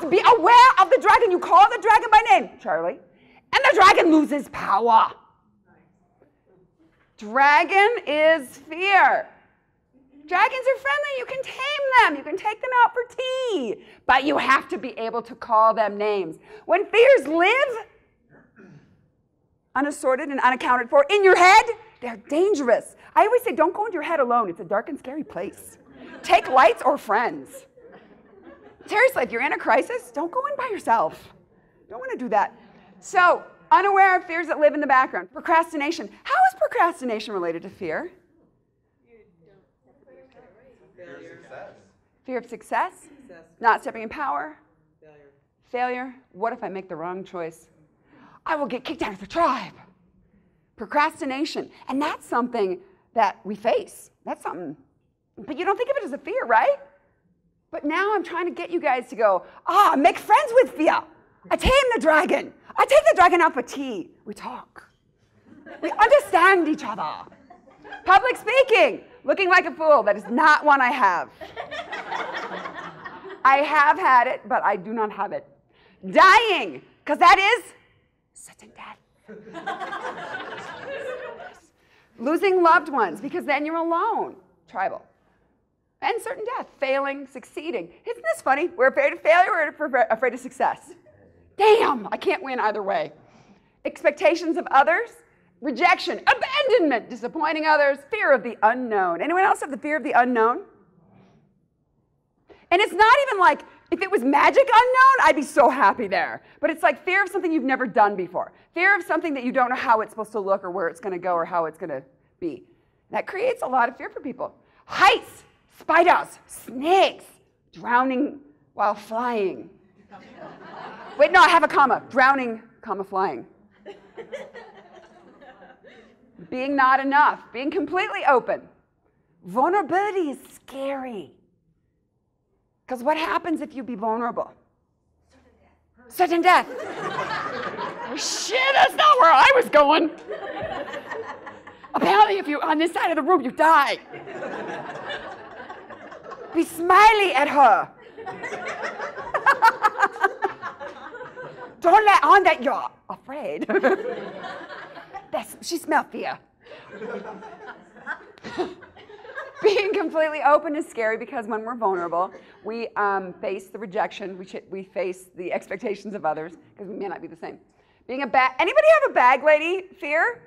must be aware of the dragon. You call the dragon by name, Charlie, and the dragon loses power. Dragon is fear. Dragons are friendly. You can tame them. You can take them out for tea. But you have to be able to call them names. When fears live unassorted and unaccounted for in your head, they're dangerous. I always say, don't go into your head alone. It's a dark and scary place. Take lights or friends. Seriously, if you're in a crisis, don't go in by yourself. Don't want to do that. So, unaware of fears that live in the background. Procrastination. How is procrastination related to fear? Fear of success, not stepping in power, failure. What if I make the wrong choice? I will get kicked out of the tribe. Procrastination, and that's something that we face. That's something, but you don't think of it as a fear, right? But now I'm trying to get you guys to go, make friends with fear. I tame the dragon. I take the dragon out for tea. We talk. We understand each other. Public speaking. Looking like a fool, that is not one I have. I have had it, but I do not have it. Dying, because that is certain death. Losing loved ones, because then you're alone. Tribal. And certain death, failing, succeeding. Isn't this funny? We're afraid of failure, we're afraid of success. Damn, I can't win either way. Expectations of others. Rejection, abandonment, disappointing others, fear of the unknown. Anyone else have the fear of the unknown? And it's not even like, if it was magic unknown, I'd be so happy there. But it's like fear of something you've never done before. Fear of something that you don't know how it's supposed to look or where it's going to go or how it's going to be. That creates a lot of fear for people. Heights, spiders, snakes, drowning while flying. Wait, no, I have a comma. Drowning, comma, flying. Being not enough, being completely open. Vulnerability is scary. Because what happens if you be vulnerable? Certain death. Oh, shit, that's not where I was going. Apparently, if you're on this side of the room, you die. Be smiley at her. Don't let on that you're afraid. She smelled fear. Being completely open is scary because when we're vulnerable, we face the rejection, we face the expectations of others because we may not be the same. Being a bag, anybody have a bag lady fear?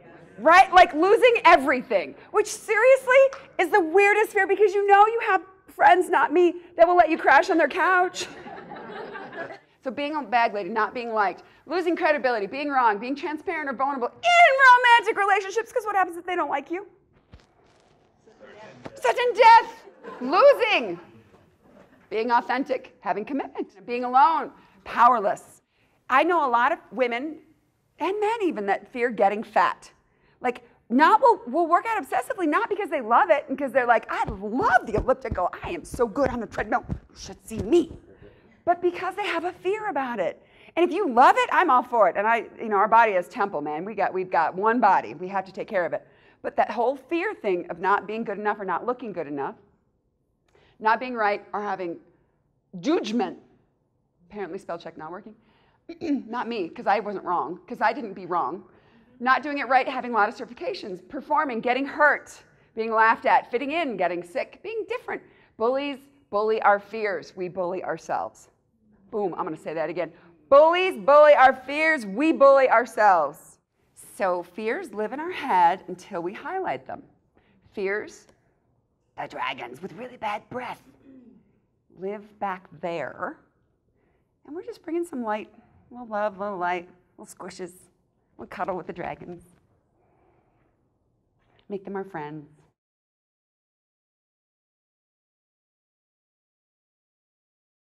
Yeah. Right, like losing everything, which seriously is the weirdest fear because you know you have friends, not me, that will let you crash on their couch. So being a bag lady, not being liked, losing credibility, being wrong, being transparent or vulnerable in romantic relationships, because what happens if they don't like you? Certain death. Losing. Being authentic, having commitment, being alone, powerless. I know a lot of women, and men even, that fear getting fat. Like, not will work out obsessively, not because they love it, because they're like, I love the elliptical. I am so good on the treadmill. You should see me. But because they have a fear about it. And if you love it, I'm all for it. And our body is temple, man. We've got one body. We have to take care of it. But that whole fear thing of not being good enough or not looking good enough, not being right or having judgment, apparently spell check not working, not me, because I wasn't wrong, because I didn't be wrong, not doing it right, having a lot of certifications, performing, getting hurt, being laughed at, fitting in, getting sick, being different, bullies bully our fears, we bully ourselves. Boom, I'm going to say that again. Bullies bully our fears, we bully ourselves. So fears live in our head until we highlight them. Fears, the dragons with really bad breath, live back there. And we're just bringing some light, a little love, a little light, little squishes, we'll cuddle with the dragons. Make them our friends.